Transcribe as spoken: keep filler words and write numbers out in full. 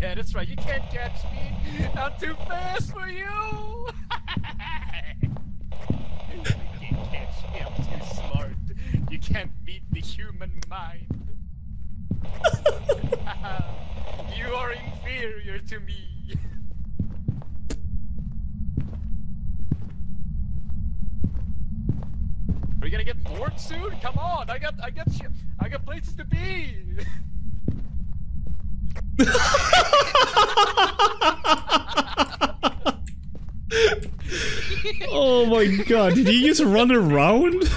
Yeah, that's right. You can't catch me. I'm too fast for you. You can't catch me. I'm too smart. You can't beat the human mind. You are inferior to me. Are you gonna get bored soon? Come on! I got, I got, sh I got places to be. Oh my god! Did you just run around?